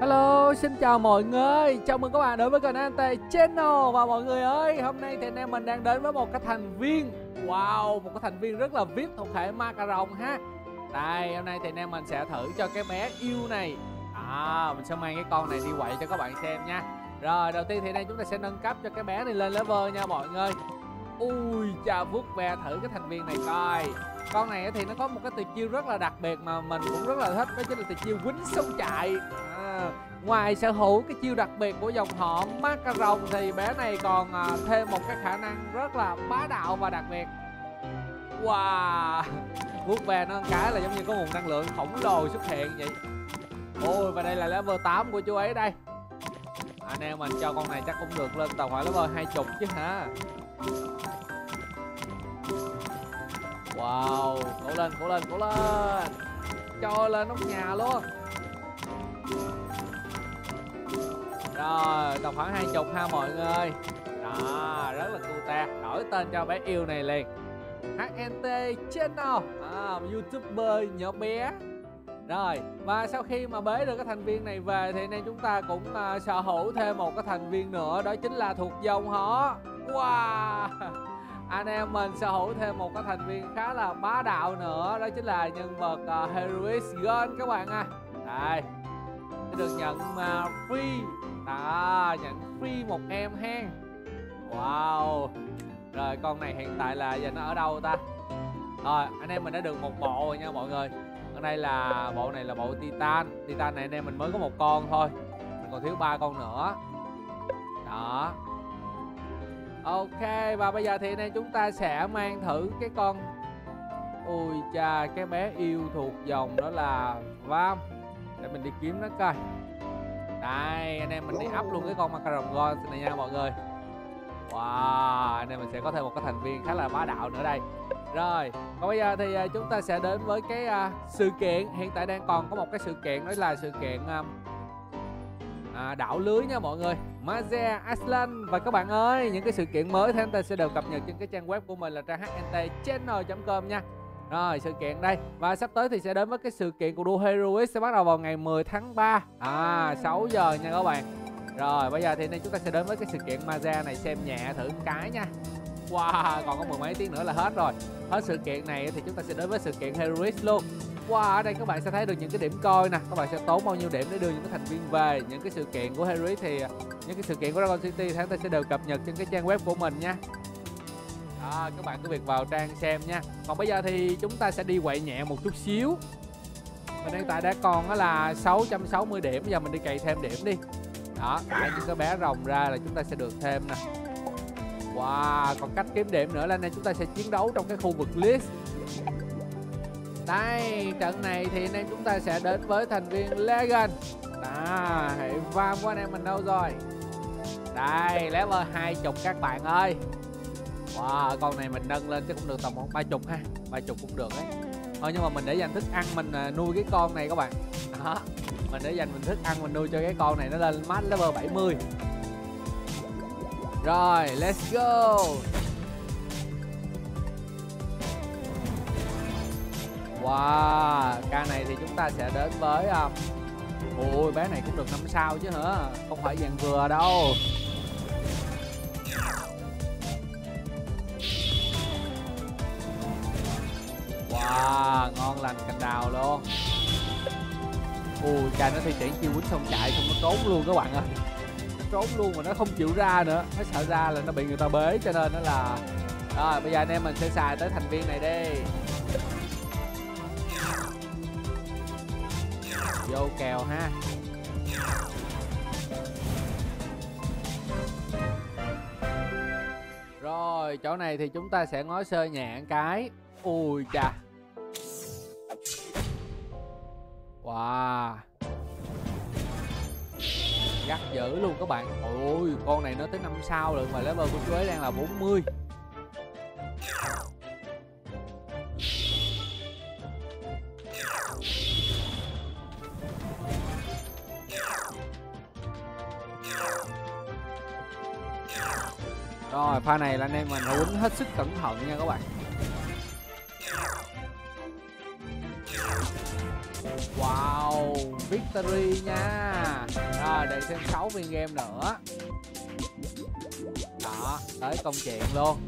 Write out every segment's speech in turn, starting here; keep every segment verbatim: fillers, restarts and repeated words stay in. Hello, xin chào mọi người. Chào mừng các bạn đến với kênh hát en tê Channel. Và mọi người ơi, hôm nay thì anh em mình đang đến với một cái thành viên, wow, một cái thành viên rất là vê i pê thuộc hệ Macaron ha. Đây, hôm nay thì anh em mình sẽ thử cho cái bé yêu này. À, mình sẽ mang cái con này đi quậy cho các bạn xem nha. Rồi, đầu tiên thì đây chúng ta sẽ nâng cấp cho cái bé này lên level nha mọi người. Ui, chà, vuốt ve thử cái thành viên này coi. Con này thì nó có một cái tuyệt chiêu rất là đặc biệt mà mình cũng rất là thích, đó chính là tuyệt chiêu quýnh sông chạy. À, ngoài sở hữu cái chiêu đặc biệt của dòng họ Macaron thì bé này còn à, thêm một cái khả năng rất là bá đạo và đặc biệt. Wow, vuốt ve nó cái là giống như có nguồn năng lượng khổng lồ xuất hiện vậy. Ôi, và đây là level tám của chú ấy đây. Anh em mình cho con này chắc cũng được lên tầm khoảng level hai mươi chứ hả. Wow, cố lên, cố lên, cố lên. Cho lên nóc nhà luôn. Rồi, tầm khoảng hai mươi ha mọi người. Đó, rất là cute. Đổi tên cho bé yêu này liền, hát en tê Channel, à, YouTuber nhỏ bé. Rồi, và sau khi mà bế được cái thành viên này về thì anh em chúng ta cũng uh, sở hữu thêm một cái thành viên nữa, đó chính là thuộc dòng họ. Wow, anh em mình sở hữu thêm một cái thành viên khá là bá đạo nữa, đó chính là nhân vật uh, Heroic Girl các bạn ạ. À, đây được nhận uh, free, à, nhận free một em hen. Wow, rồi con này hiện tại là giờ nó ở đâu ta? Rồi, anh em mình đã được một bộ rồi nha mọi người. Ở đây là bộ này là bộ Titan. Titan này anh em mình mới có một con thôi, mình còn thiếu ba con nữa. Đó. Ok, và bây giờ thì anh em chúng ta sẽ mang thử cái con, ui cha, cái bé yêu thuộc dòng đó là Vam. Để mình đi kiếm nó coi. Đây, anh em mình đi up luôn cái con Macaron Gold này nha mọi người. Wow, anh em mình sẽ có thêm một cái thành viên khá là bá đạo nữa đây. Rồi, còn bây giờ thì chúng ta sẽ đến với cái uh, sự kiện. Hiện tại đang còn có một cái sự kiện, đó là sự kiện um, à, đảo lưới nha mọi người, Maze Aslan. Và các bạn ơi, những cái sự kiện mới thì chúng ta sẽ đều cập nhật trên cái trang web của mình là trang hát en tê channel chấm com nha. Rồi, sự kiện đây. Và sắp tới thì sẽ đến với cái sự kiện của đua Heroic, sẽ bắt đầu vào ngày mười tháng ba, à, sáu giờ nha các bạn. Rồi, bây giờ thì nên chúng ta sẽ đến với cái sự kiện Maze này, xem nhẹ thử cái nha. Wow, còn có mười mấy tiếng nữa là hết rồi. Hết sự kiện này thì chúng ta sẽ đến với sự kiện Heroic luôn. Wow, ở đây các bạn sẽ thấy được những cái điểm coi nè. Các bạn sẽ tốn bao nhiêu điểm để đưa những cái thành viên về. Những cái sự kiện của Heroic thì những cái sự kiện của Dragon City thì chúng ta sẽ đều cập nhật trên cái trang web của mình nha. Đó, các bạn cứ việc vào trang xem nha. Còn bây giờ thì chúng ta sẽ đi quậy nhẹ một chút xíu. Mình hiện tại đã còn là sáu trăm sáu mươi điểm. Bây giờ mình đi cày thêm điểm đi. Đó, tại những cái bé rồng ra là chúng ta sẽ được thêm nè. Wow, còn cách kiếm điểm nữa là nên chúng ta sẽ chiến đấu trong cái khu vực list. Đây, trận này thì anh em chúng ta sẽ đến với thành viên Legend. Đó, hệ farm của anh em mình đâu rồi? Đây, level hai mươi các bạn ơi. Wow, con này mình nâng lên chứ cũng được tầm khoảng ba mươi ha, ba mươi cũng được đấy. Thôi nhưng mà mình để dành thức ăn mình nuôi cái con này các bạn. Đó, mình để dành mình thức ăn mình nuôi cho cái con này nó lên max level bảy mươi. Rồi, let's go. Wow, ca này thì chúng ta sẽ đến với um... ôi, bé này cũng được năm sao chứ hả? Không phải dạng vừa đâu. Wow, ngon lành cành đào luôn. Ui, ca nó thi triển chiêu quýnh xong chạy xong nó trốn luôn các bạn ơi. Trốn luôn mà nó không chịu ra nữa, nó sợ ra là nó bị người ta bế cho nên nó là. Rồi, bây giờ anh em mình sẽ xài tới thành viên này đi. Vô kèo ha. Rồi, chỗ này thì chúng ta sẽ ngó sơ nhẹ cái. Ui chà. Wow, gắt dữ luôn các bạn. Ôi, con này nó tới năm sao rồi mà level của chú ấy đang là bốn mươi. Rồi, pha này là anh em mình quýnh hết sức cẩn thận nha các bạn. Wow, victory nha. Rồi để thêm sáu viên game nữa. Đó, tới công chuyện luôn.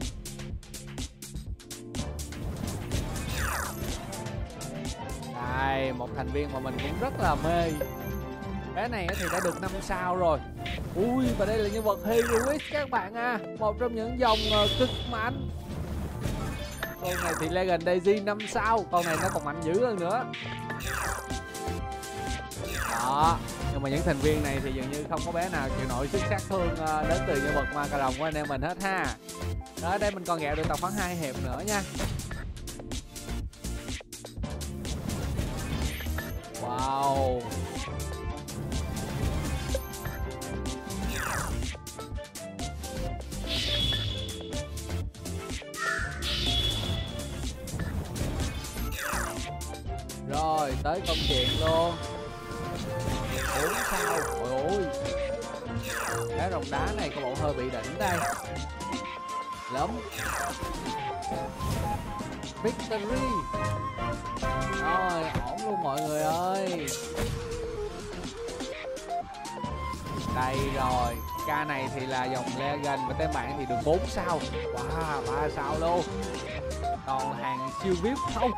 Đây, một thành viên mà mình cũng rất là mê. Cái này thì đã được năm sao rồi. Ui, và đây là nhân vật Heroic các bạn à. Một trong những dòng cực mạnh. Con này thì Legend Daisy năm sao. Con này nó còn mạnh dữ hơn nữa. Đó, nhưng mà những thành viên này thì dường như không có bé nào chịu nổi sức sát thương đến từ nhân vật Macaron của anh em mình hết ha. Đó, đây mình còn ghẹo được tầm khoảng hai hiệp nữa nha. Wow. Rồi, tới công chuyện luôn. Ủa sao? Ôi ôi. Cái rồng đá này có bộ hơi bị đỉnh đây. Lắm. Victory. Rồi, ổn luôn mọi người ơi. Đây rồi. Ca này thì là dòng Legend và tên bạn thì được bốn sao. Wow, ba sao luôn. Còn hàng siêu vip không.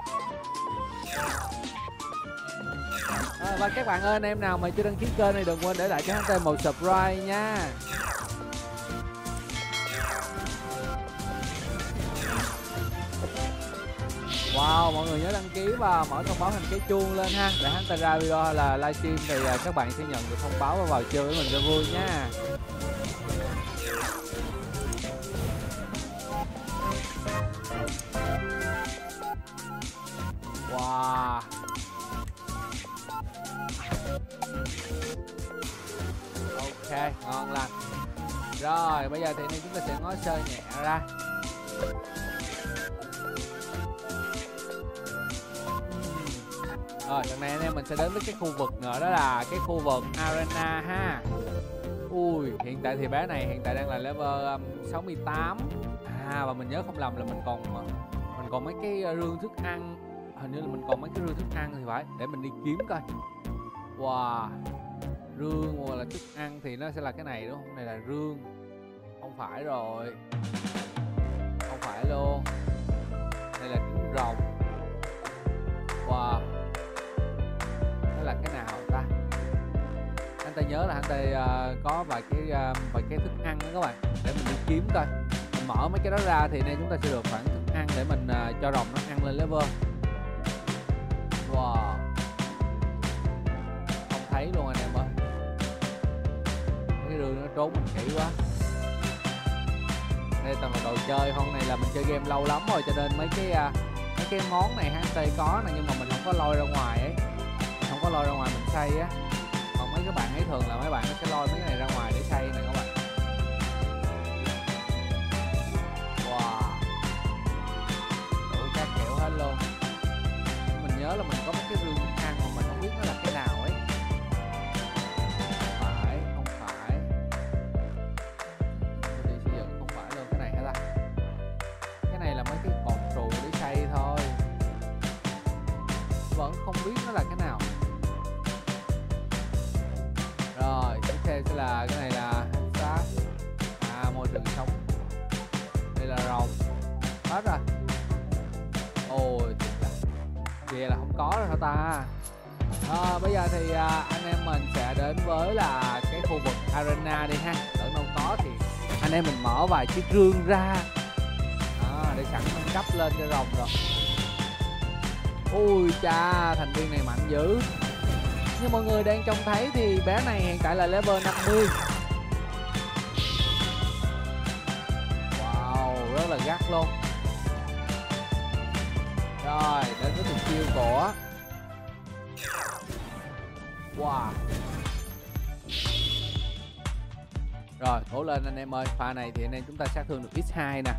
À, và các bạn ơi, anh em nào mà chưa đăng ký kênh này đừng quên để lại cho hát tê một subscribe nha. Wow, mọi người nhớ đăng ký và mở thông báo hình cái chuông lên ha, để hát tê ra video hay là livestream thì các bạn sẽ nhận được thông báo và vào chơi với mình cho vui nha. Wow. Ok, ngon lành. Rồi, bây giờ thì nên chúng ta sẽ ngói sơ nhẹ ra. Rồi, lần này anh em mình sẽ đến với cái khu vực nữa, đó là cái khu vực Arena ha. Ui, hiện tại thì bé này hiện tại đang là level um, sáu mươi tám. À, và mình nhớ không lầm là mình còn mình còn mấy cái rương thức ăn. Hình như là mình còn mấy cái rương thức ăn thì phải. Để mình đi kiếm coi. Wow, rương hoặc là thức ăn thì nó sẽ là cái này đúng không? Này là rương. Không phải rồi. Không phải luôn. Đây là trứng rồng. Wow. Đó là cái nào ta? Anh ta nhớ là anh ta uh, có vài cái uh, vài cái thức ăn đó các bạn. Để mình đi kiếm coi. Mình mở mấy cái đó ra thì nay chúng ta sẽ được khoảng thức ăn để mình uh, cho rồng nó ăn lên level. Wow. Thấy luôn anh em ơi. Cái rương nó trốn mình kỹ quá. Đây toàn là đồ chơi. Hôm nay là mình chơi game lâu lắm rồi, cho nên mấy cái mấy cái món này hát tê có nè, nhưng mà mình không có lôi ra ngoài ấy. Mình không có lôi ra ngoài mình xây á. Còn mấy các bạn ấy thường là mấy bạn nó sẽ lôi mấy cái này ra ngoài để xây nè các bạn. Wow. Đủ các kiểu hết luôn. Mình nhớ là mình có mấy cái rương ăn mà mình không biết nó là cái nào ấy. Là cái này là xác à, môi trường sống. Đây là rồng hết rồi. Ôi kìa, là không có rồi hả ta. À, bây giờ thì à, anh em mình sẽ đến với là cái khu vực arena đi ha. Tưởng đâu có thì anh em mình mở vài chiếc rương ra à, để sẵn nâng cấp lên cho rồng rồi. Ui cha, thành viên này mạnh dữ. Như mọi người đang trông thấy thì bé này hiện tại là level năm mươi. Wow, rất là gắt luôn. Rồi, đến với mục tiêu của wow. Rồi, cố lên anh em ơi. Pha này thì anh em chúng ta sát thương được nhân hai nè.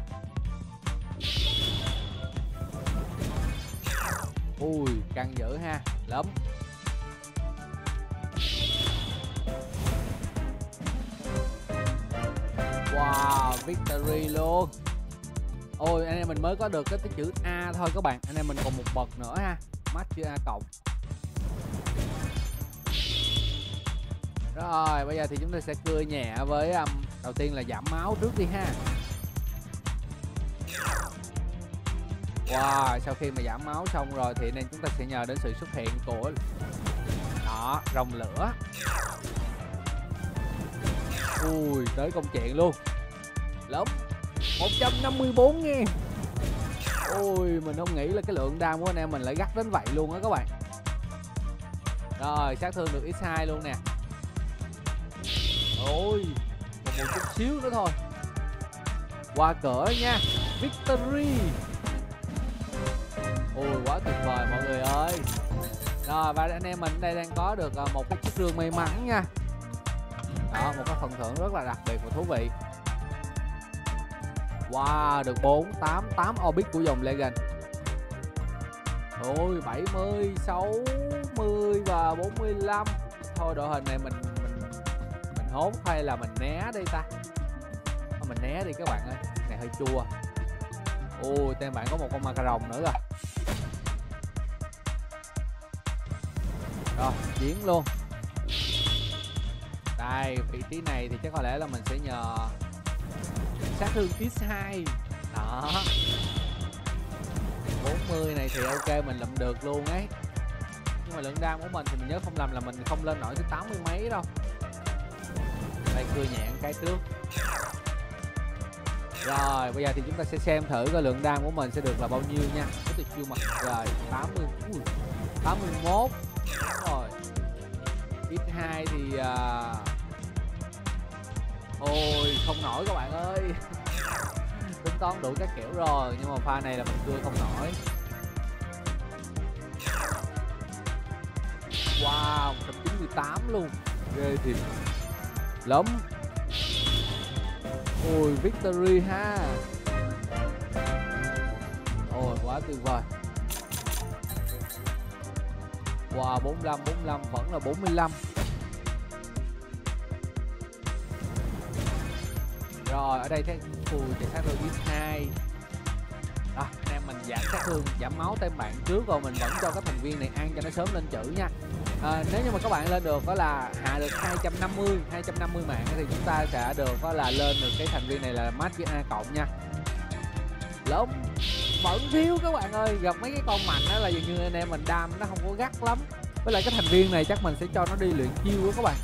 Ui, căng dữ ha. Lắm. Wow, victory luôn. Ôi, anh em mình mới có được cái, cái chữ A thôi các bạn. Anh em mình còn một bậc nữa ha. Max chữ A cộng. Rồi bây giờ thì chúng ta sẽ cưa nhẹ với um, đầu tiên là giảm máu trước đi ha. Wow, sau khi mà giảm máu xong rồi thì nên chúng ta sẽ nhờ đến sự xuất hiện của đó, rồng lửa. Ui, tới công chuyện luôn. Lốp một trăm năm mươi bốn ngàn. Ui, mình không nghĩ là cái lượng đam của anh em mình lại gắt đến vậy luôn á các bạn. Rồi, sát thương được ích hai luôn nè. Ôi, một, một chút xíu nữa thôi. Qua cửa nha. Victory. Ôi, quá tuyệt vời mọi người ơi. Rồi, và anh em mình đây đang có được một cái chiếc rương may mắn nha. Đó, một cái phần thưởng rất là đặc biệt và thú vị. Wow, được bốn tám tám orbit của dòng Legend. Ôi, bảy mươi, sáu mươi và bốn mươi lăm. Thôi đội hình này mình mình mình hốt hay là mình né đi ta. Thôi, mình né đi các bạn ơi. Này hơi chua. Ôi, tên bạn có một con Macaron nữa rồi. Rồi, chiến luôn. Đây, vị trí này thì chắc có lẽ là mình sẽ nhờ sát thương ích hai. Đó, bốn mươi này thì ok, mình lụm được luôn ấy. Nhưng mà lượng đam của mình thì mình nhớ không lầm là mình không lên nổi tới tám mươi mấy đâu. Đây, cưa nhẹ cái trước. Rồi, bây giờ thì chúng ta sẽ xem thử coi lượng đam của mình sẽ được là bao nhiêu nha. Cái tuyệt chiêu mặt rồi, tám mươi, ui, tám mươi mốt. Rồi, ích hai thì... Uh... Ôi, không nổi các bạn ơi. Tính toán đủ các kiểu rồi, nhưng mà pha này là mình cưa không nổi. Wow, một trăm chín mươi tám luôn. Ghê thiệt. Lắm. Ôi, victory ha. Ôi, quá tuyệt vời. Wow, bốn mươi lăm, bốn mươi lăm, vẫn là bốn mươi lăm. Rồi ở đây thế phù chạy sát thương ích hai. Đó, anh em mình giảm sát thương, giảm máu tên bạn trước rồi mình vẫn cho các thành viên này ăn cho nó sớm lên chữ nha. À, nếu như mà các bạn lên được đó là hạ được hai trăm năm mươi mạng thì chúng ta sẽ được đó là lên được cái thành viên này là max với A cộng nha. Lốm vẫn thiếu các bạn ơi, gặp mấy cái con mạnh đó là dường như anh em mình đam nó không có gắt lắm. Với lại cái thành viên này chắc mình sẽ cho nó đi luyện chiêu đó các bạn.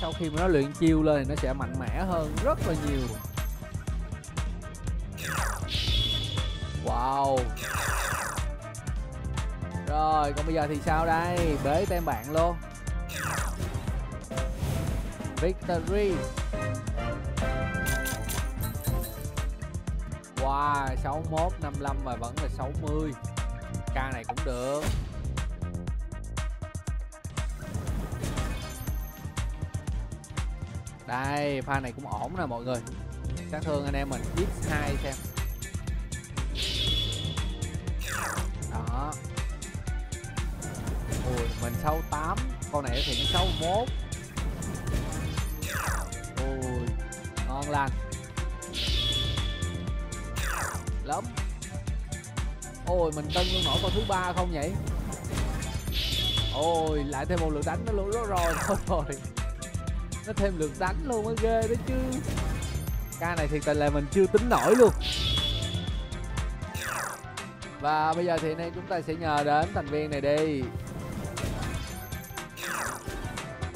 Sau khi mà nó luyện chiêu lên thì nó sẽ mạnh mẽ hơn rất là nhiều. Wow. Rồi, còn bây giờ thì sao đây? Bế tên bạn luôn. Victory. Wow, sáu mươi mốt, năm mươi lăm và vẫn là sáu mươi. Ca này cũng được. Đây, pha này cũng ổn nè mọi người. Sát thương anh em mình ích hai xem. Đó. Ui, mình sáu mươi tám, con này thì nó sáu mươi mốt. Ui, ngon lành. Lắm. Ôi, mình cân luôn nổi con thứ ba không nhỉ? Ôi, lại thêm một lượt đánh nó lũ đó rồi, thôi rồi. Nó thêm lượt đánh luôn á, ghê đó chứ. Ca này thiệt tình là mình chưa tính nổi luôn. Và bây giờ thì nay chúng ta sẽ nhờ đến thành viên này đi.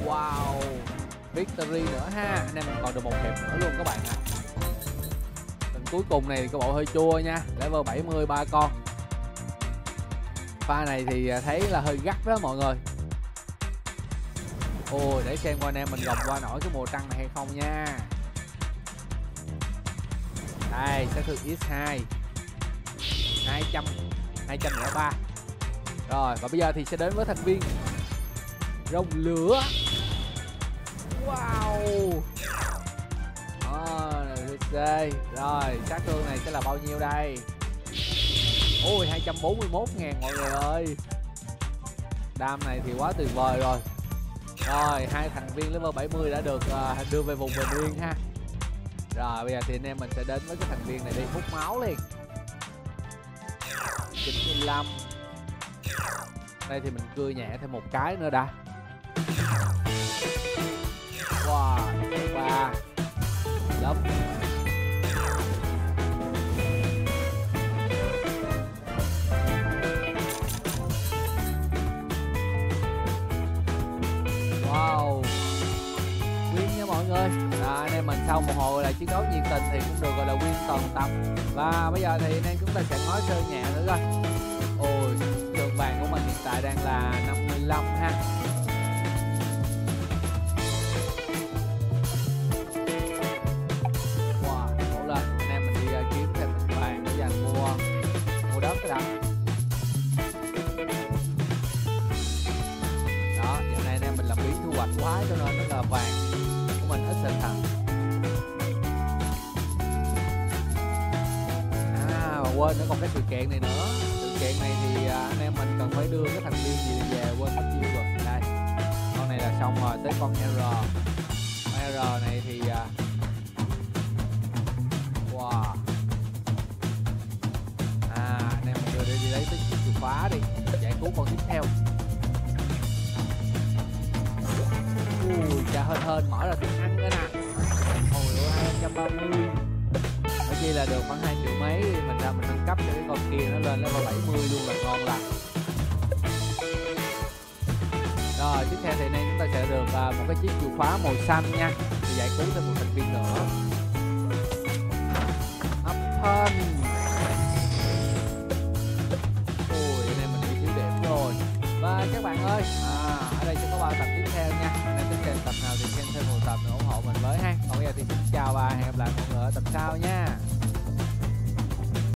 Wow, victory nữa ha. Anh em còn được một hiệp nữa luôn các bạn ạ. Lần cuối cùng này cái bộ hơi chua nha. Level bảy mươi, ba con. Pha này thì thấy là hơi gắt đó mọi người. Ôi, để xem coi anh em mình gồng qua nổi cái mùa trăng này hay không nha. Đây, sát thương ích hai hai trăm, hai trăm lẻ ba. Rồi, và bây giờ thì sẽ đến với thành viên rồng lửa. Wow. Rồi, oh, rồi, sát thương này sẽ là bao nhiêu đây? Ôi, hai trăm bốn mươi mốt ngàn mọi người ơi. Đam này thì quá tuyệt vời rồi. Rồi, hai thành viên level bảy mươi đã được uh, đưa về vùng bình yên ha. Rồi, bây giờ thì anh em mình sẽ đến với cái thành viên này đi, hút máu liền. Chín mươi lăm. Đây thì mình cưa nhẹ thêm một cái nữa đã. Lóc. Wow, win nha mọi người. À, anh em mình sau một hồi là chiến đấu nhiệt tình thì cũng được gọi là win toàn tập. Và bây giờ thì anh em chúng ta sẽ nói sơ nhẹ nữa coi. Ôi, lượng vàng của mình hiện tại đang là năm mươi lăm ha. Quá cho nên nó là vàng của mình ít sinh thần. À mà quên nữa, còn cái sự kiện này nữa. Sự kiện này thì anh em mình cần phải đưa cái thành viên gì về, quên mất tiêu rồi. Đây, con này là xong rồi, tới con R. Con R này thì wow. À anh em mình đưa đi lấy cái chìa khóa đi, giải cứu con tiếp theo. Ui, chà hên hên, mở ra tiếng Anh nữa nè. Hồi hai trăm ba mươi. Ở chi là được khoảng hai triệu mấy. Mình ra mình nâng cấp cho cái con kia nó lên level bảy mươi luôn là ngon lành. Rồi, tiếp theo thì nay chúng ta sẽ được uh, một cái chiếc chìa khóa màu xanh nha. Thì giải cứu thêm một thành viên nữa. Up hơn. Ui, nay mình đi thiếu điểm rồi. Và các bạn ơi, à, ở đây sẽ có bao tập tiếp theo nha. Xem tập nào thì xem thêm một tập nữa ủng hộ mình với ha. Còn bây giờ thì xin chào và hẹn gặp lại mọi người ở tập sau nha.